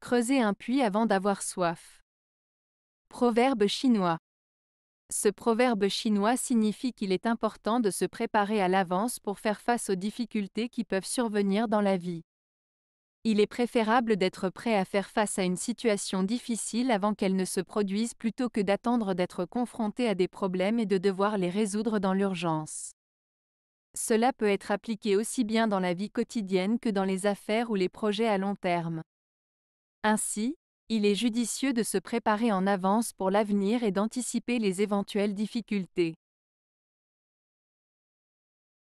Creuser un puits avant d'avoir soif. Proverbe chinois. Ce proverbe chinois signifie qu'il est important de se préparer à l'avance pour faire face aux difficultés qui peuvent survenir dans la vie. Il est préférable d'être prêt à faire face à une situation difficile avant qu'elle ne se produise plutôt que d'attendre d'être confronté à des problèmes et de devoir les résoudre dans l'urgence. Cela peut être appliqué aussi bien dans la vie quotidienne que dans les affaires ou les projets à long terme. Ainsi, il est judicieux de se préparer en avance pour l'avenir et d'anticiper les éventuelles difficultés.